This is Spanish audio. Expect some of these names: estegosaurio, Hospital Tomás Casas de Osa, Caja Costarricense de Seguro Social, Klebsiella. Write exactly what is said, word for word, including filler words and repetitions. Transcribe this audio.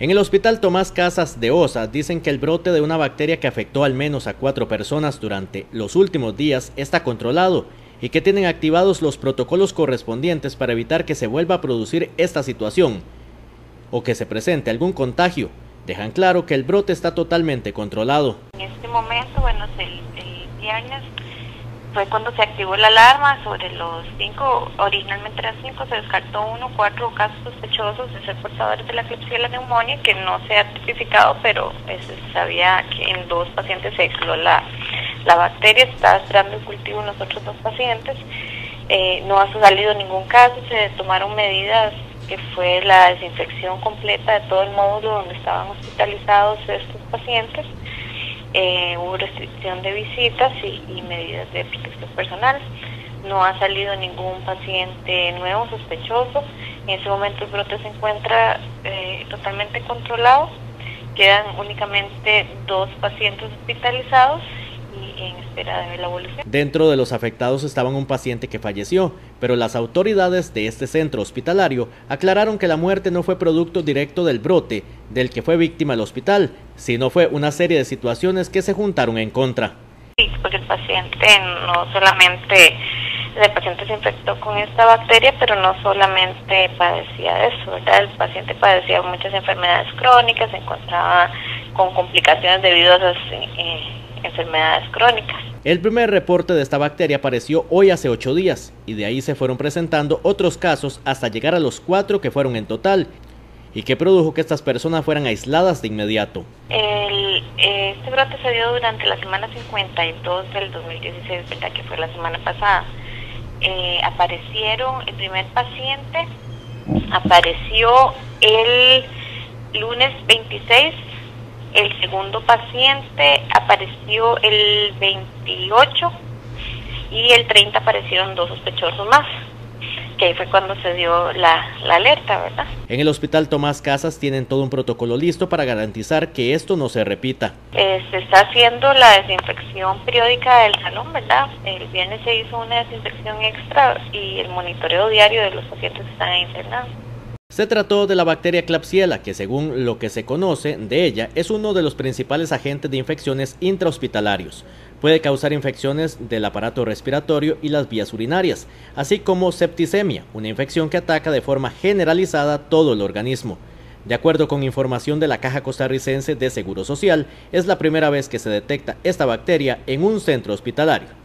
En el Hospital Tomás Casas de Osa dicen que el brote de una bacteria que afectó al menos a cuatro personas durante los últimos días está controlado y que tienen activados los protocolos correspondientes para evitar que se vuelva a producir esta situación o que se presente algún contagio. Dejan claro que el brote está totalmente controlado. En este momento, bueno, el, el viernes fue cuando se activó la alarma sobre los cinco, originalmente eran cinco, se descartó uno, cuatro casos sospechosos de ser portadores de la Klebsiella neumonía, que no se ha tipificado, pero se sabía que en dos pacientes se aisló la, la bacteria, está esperando el cultivo en los otros dos pacientes, eh, no ha salido ningún caso, se tomaron medidas que fue la desinfección completa de todo el módulo donde estaban hospitalizados estos pacientes. Eh, hubo restricción de visitas y, y medidas de protección personal. No ha salido ningún paciente nuevo sospechoso. En ese momento el brote se encuentra eh, totalmente controlado. Quedan únicamente dos pacientes hospitalizados y en espera de ver la evolución. Dentro de los afectados estaban un paciente que falleció, pero las autoridades de este centro hospitalario aclararon que la muerte no fue producto directo del brote del que fue víctima el hospital, sino fue una serie de situaciones que se juntaron en contra. Sí, porque el paciente no solamente, el paciente se infectó con esta bacteria, pero no solamente padecía de eso, ¿verdad? El paciente padecía muchas enfermedades crónicas, se encontraba con complicaciones debido a esas eh, enfermedades crónicas. El primer reporte de esta bacteria apareció hoy hace ocho días y de ahí se fueron presentando otros casos hasta llegar a los cuatro que fueron en total y que produjo que estas personas fueran aisladas de inmediato. El, este brote se dio durante la semana cincuenta y dos del dos mil dieciséis, ¿verdad? Que fue la semana pasada. Eh, aparecieron, el primer paciente apareció el lunes veintiséis, el segundo paciente apareció el veintiocho y el treinta aparecieron dos sospechosos más, que ahí fue cuando se dio la, la alerta, ¿verdad? En el Hospital Tomás Casas tienen todo un protocolo listo para garantizar que esto no se repita. Eh, se está haciendo la desinfección periódica del salón, ¿verdad? El viernes se hizo una desinfección extra y el monitoreo diario de los pacientes que están internados. Se trató de la bacteria Klebsiella, que según lo que se conoce de ella, es uno de los principales agentes de infecciones intrahospitalarios. Puede causar infecciones del aparato respiratorio y las vías urinarias, así como septicemia, una infección que ataca de forma generalizada todo el organismo. De acuerdo con información de la Caja Costarricense de Seguro Social, es la primera vez que se detecta esta bacteria en un centro hospitalario.